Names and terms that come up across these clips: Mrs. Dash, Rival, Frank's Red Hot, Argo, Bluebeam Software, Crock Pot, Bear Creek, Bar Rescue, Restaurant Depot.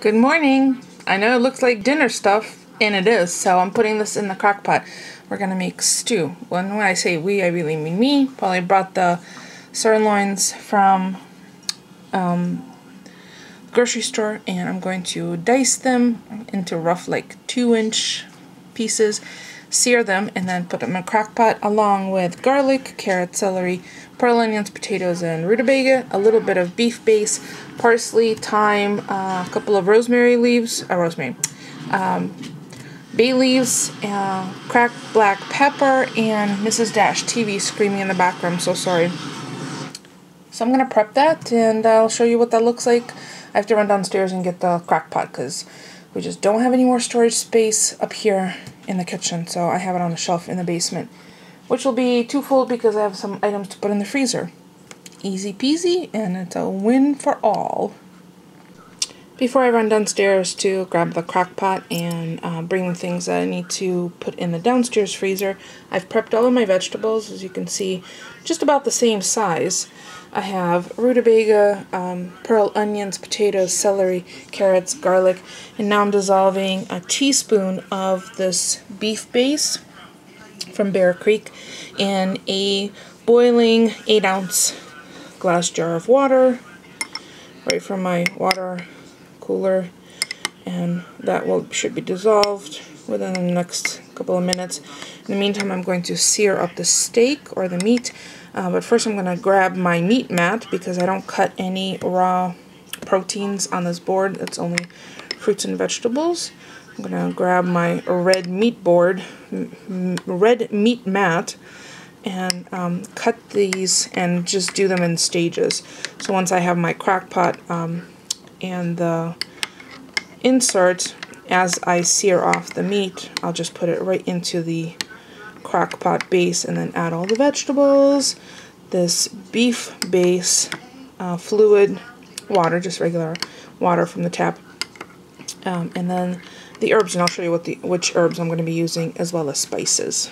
Good morning. I know it looks like dinner stuff, and it is, so I'm putting this in the crock pot. We're going to make stew. When I say we, I really mean me. Polly brought the sirloins from the grocery store, and I'm going to dice them into rough, like 2-inch pieces, sear them, and then put them in a crock pot along with garlic, carrot, celery, pearl onions, potatoes, and rutabaga, a little bit of beef base, parsley, thyme, a couple of rosemary leaves, bay leaves, cracked black pepper, and Mrs. Dash TV screaming in the background. I'm so sorry. So I'm going to prep that, and I'll show you what that looks like. I have to run downstairs and get the crock pot because we just don't have any more storage space up here in the kitchen, so I have it on the shelf in the basement, which will be twofold because I have some items to put in the freezer. Easy peasy, and it's a win for all. Before I run downstairs to grab the crock pot and bring the things that I need to put in the downstairs freezer, I've prepped all of my vegetables, as you can see, just about the same size. I have rutabaga, pearl onions, potatoes, celery, carrots, garlic, and now I'm dissolving a teaspoon of this beef base from Bear Creek in a boiling 8-ounce glass jar of water, right from my water cooler, and that should be dissolved within the next couple of minutes. In the meantime, I'm going to sear up the steak or the meat. But first I'm going to grab my meat mat because I don't cut any raw proteins on this board. It's only fruits and vegetables. I'm going to grab my red meat mat and cut these and just do them in stages. So once I have my crock pot and the insert, as I sear off the meat, I'll just put it right into the crock pot base and then add all the vegetables, this beef base, fluid water, just regular water from the tap, and then the herbs, and I'll show you which herbs I'm going to be using, as well as spices.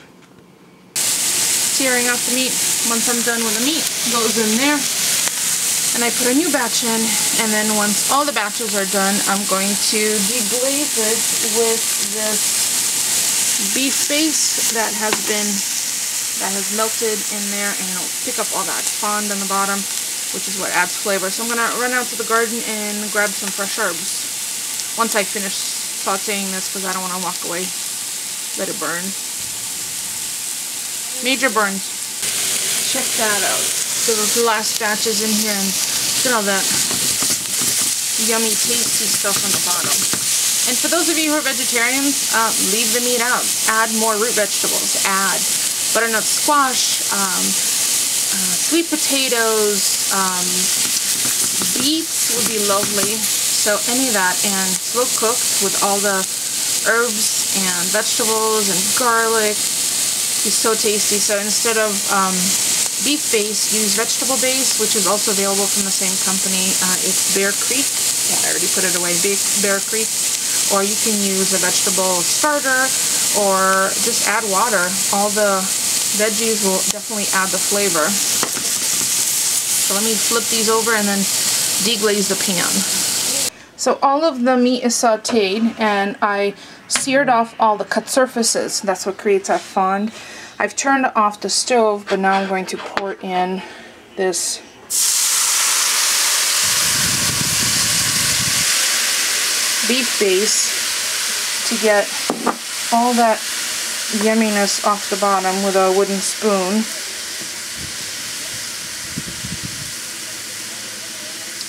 Searing off the meat. Once I'm done with the meat, it goes in there, and I put a new batch in, and then once all the batches are done, I'm going to deblaze it with this beef base that has melted in there, and it'll pick up all that fond on the bottom, which is what adds flavor. So I'm going to run out to the garden and grab some fresh herbs once I finish sauteing this, because I don't want to walk away. Let it burn. Major burns. Check that out. So those last batches in here, and look at all that yummy tasty stuff on the bottom. And for those of you who are vegetarians, leave the meat out. Add more root vegetables. Add butternut squash, sweet potatoes, beets would be lovely. So any of that, and slow cooked with all the herbs and vegetables and garlic. It's so tasty. So instead of beef base, use vegetable base, which is also available from the same company. It's Bear Creek. Yeah, I already put it away. Bear Creek. Or you can use a vegetable starter, or just add water. All the veggies will definitely add the flavor. So let me flip these over and then deglaze the pan. So all of the meat is sauteed, and I seared off all the cut surfaces. That's what creates that fond. I've turned off the stove, but now I'm going to pour in this beef base to get all that yumminess off the bottom with a wooden spoon.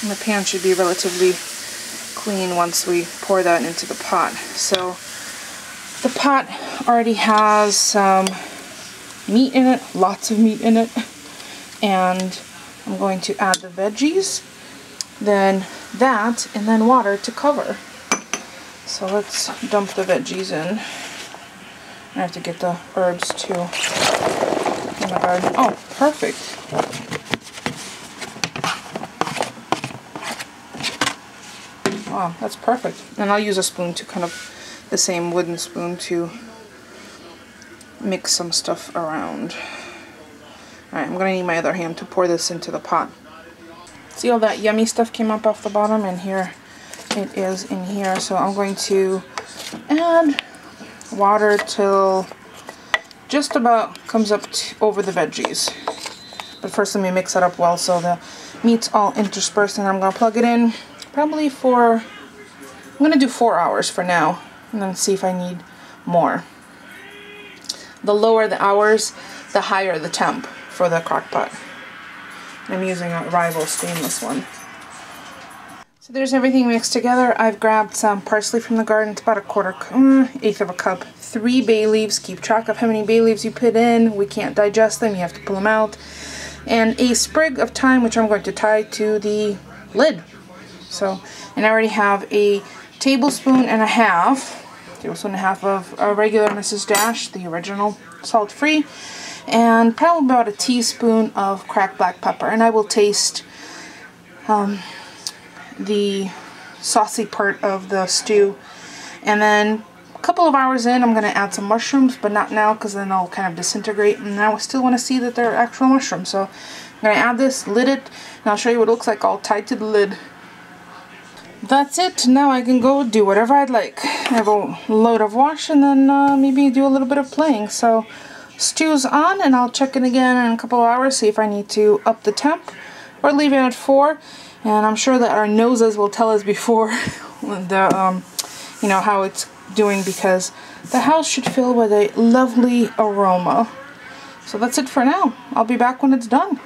And the pan should be relatively clean once we pour that into the pot. So the pot already has some meat in it, lots of meat in it, and I'm going to add the veggies, then that, and then water to cover. So let's dump the veggies in. I have to get the herbs too in the garden. Oh, perfect. Wow, that's perfect. And I'll use a spoon to kind of the same wooden spoon to mix some stuff around. Alright, I'm going to need my other hand to pour this into the pot. See, all that yummy stuff came up off the bottom, and here it is in here. So I'm going to add water till just about comes up over the veggies. But first let me mix that up well so the meat's all interspersed, and I'm going to plug it in probably for, I'm going to do 4 hours for now and then see if I need more. The lower the hours, the higher the temp for the crock pot. I'm using a Rival stainless one. So there's everything mixed together. I've grabbed some parsley from the garden. It's about a eighth of a cup. 3 bay leaves. Keep track of how many bay leaves you put in. We can't digest them. You have to pull them out. And a sprig of thyme, which I'm going to tie to the lid. So, and I already have a tablespoon and a half of a regular Mrs. Dash, the original salt-free, and probably about a teaspoon of cracked black pepper. And I will taste the saucy part of the stew. And then a couple of hours in, I'm going to add some mushrooms, but not now because then they'll kind of disintegrate. And I still want to see that they're actual mushrooms. So I'm going to add this, lid it, and I'll show you what it looks like all tied to the lid. That's it. Now I can go do whatever I'd like. I have a load of wash and then maybe do a little bit of playing. So stew's on, and I'll check in again in a couple of hours, see if I need to up the temp or leave it at 4. And I'm sure that our noses will tell us before the you know, how it's doing, because the house should fill with a lovely aroma. So that's it for now. I'll be back when it's done.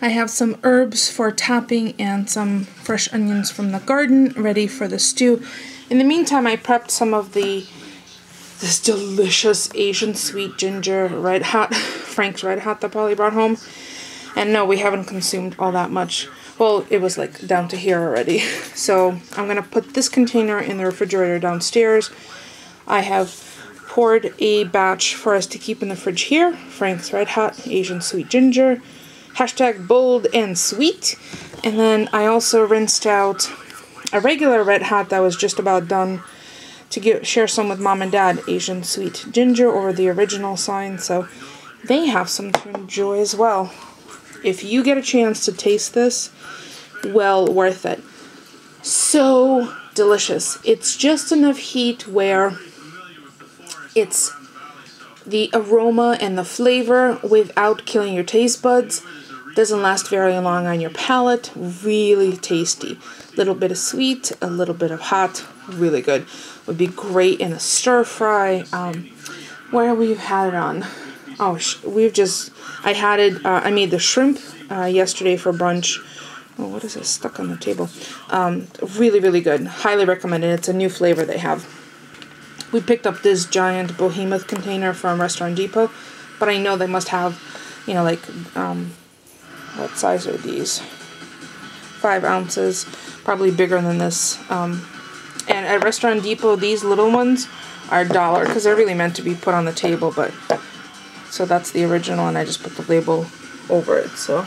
I have some herbs for topping and some fresh onions from the garden ready for the stew. In the meantime, I prepped some of this delicious Asian sweet ginger red hot, Frank's Red Hot that Polly brought home. And no, we haven't consumed all that much. Well, it was like down to here already. So I'm going to put this container in the refrigerator downstairs. I have poured a batch for us to keep in the fridge here. Frank's Red Hot, Asian sweet ginger. Hashtag bold and sweet. And then I also rinsed out a regular Red Hot that was just about done to share some with Mom and Dad, Asian sweet ginger, or the original sign, so they have some to enjoy as well. If you get a chance to taste this, well worth it. So delicious. It's just enough heat where it's the aroma and the flavor without killing your taste buds. Doesn't last very long on your palate. Really tasty. A little bit of sweet, a little bit of hot. Really good. Would be great in a stir fry. Where we've had it on? Oh, we've just... I had it... I made the shrimp yesterday for brunch. Oh, what is this stuck on the table? Really, really good. Highly recommended. It's a new flavor they have. We picked up this giant behemoth container from Restaurant Depot, but I know they must have, you know, like, what size are these? 5 ounces, probably bigger than this. And at Restaurant Depot, these little ones are $1 because they're really meant to be put on the table, but so that's the original, and I just put the label over it. So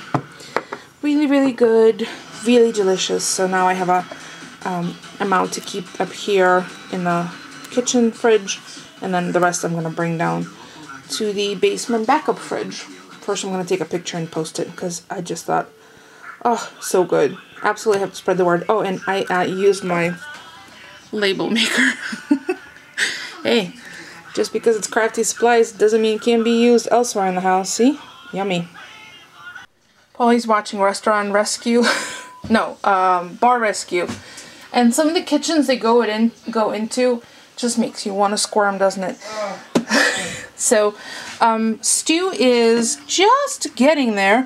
really, really good, really delicious. So now I have a amount to keep up here in the kitchen fridge, and then the rest I'm going to bring down to the basement backup fridge. First I'm going to take a picture and post it because I just thought, oh, so good. Absolutely have to spread the word. Oh, and I used my label maker. Hey, just because it's Crafty Supplies doesn't mean it can't be used elsewhere in the house. See? Yummy. Polly's watching Restaurant Rescue. No, Bar Rescue. And some of the kitchens they go into just makes you want to squirm, doesn't it? So, stew is just getting there.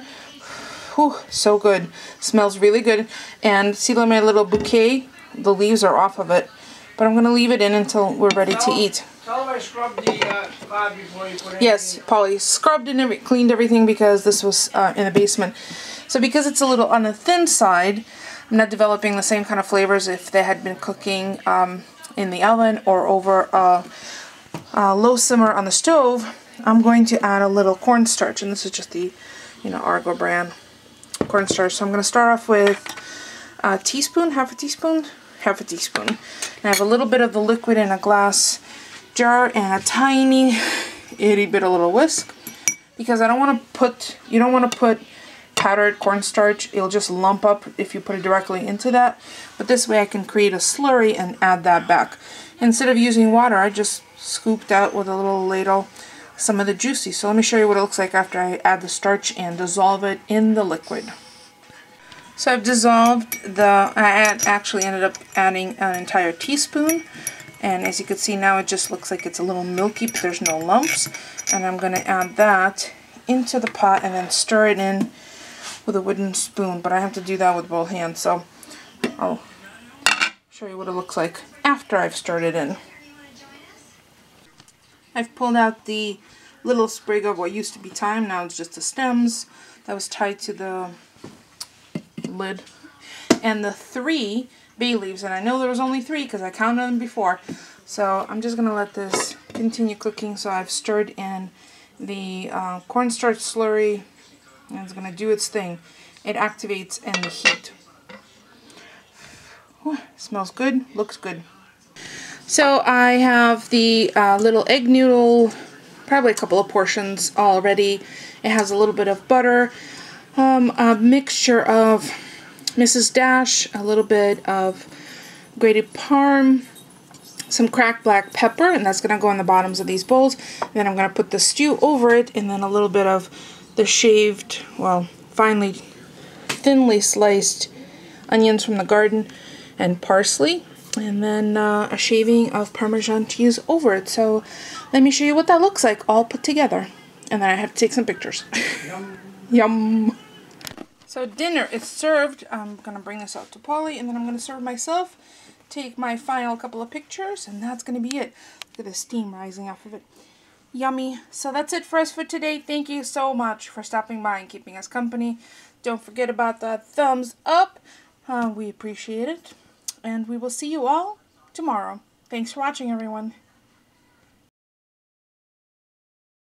Whew, so good. Smells really good. And see my little bouquet? The leaves are off of it. But I'm going to leave it in until we're ready to eat. Tell them I scrubbed the slab before you put it in. Yes, Polly scrubbed and cleaned everything because this was in the basement. So because it's a little on the thin side, I'm not developing the same kind of flavors if they had been cooking in the oven or over a low simmer on the stove. I'm going to add a little cornstarch, and this is just the, you know, Argo brand cornstarch. So I'm going to start off with a teaspoon, half a teaspoon. And I have a little bit of the liquid in a glass jar and a tiny itty bit of little whisk, because I don't want to put, you don't want to put powdered cornstarch. It'll just lump up if you put it directly into that. But this way I can create a slurry and add that back. Instead of using water, I just scooped out with a little ladle some of the juicy. So let me show you what it looks like after I add the starch and dissolve it in the liquid. So I've dissolved the, I actually ended up adding an entire teaspoon. And as you can see now, it just looks like it's a little milky, but there's no lumps. And I'm going to add that into the pot and then stir it in with a wooden spoon. But I have to do that with both hands, so I'll show you what it looks like after I've stirred it in. I've pulled out the little sprig of what used to be thyme, now it's just the stems that was tied to the lid, and the 3 bay leaves, and I know there was only 3 because I counted them before, so I'm just going to let this continue cooking. So I've stirred in the cornstarch slurry, and it's going to do its thing. It activates in the heat. Ooh, smells good, looks good. So I have the little egg noodle, probably a couple of portions already. It has a little bit of butter, a mixture of Mrs. Dash, a little bit of grated parm, some cracked black pepper, and that's going to go on the bottoms of these bowls. And then I'm going to put the stew over it, and then a little bit of the shaved, well, thinly sliced onions from the garden and parsley. And then a shaving of Parmesan cheese over it. So let me show you what that looks like all put together. And then I have to take some pictures. Yum. Yum. So dinner is served. I'm going to bring this out to Polly, and then I'm going to serve myself, take my final couple of pictures, and that's going to be it. Look at the steam rising off of it. Yummy. So that's it for us for today. Thank you so much for stopping by and keeping us company. Don't forget about that thumbs up. We appreciate it. And we will see you all tomorrow. Thanks for watching, everyone.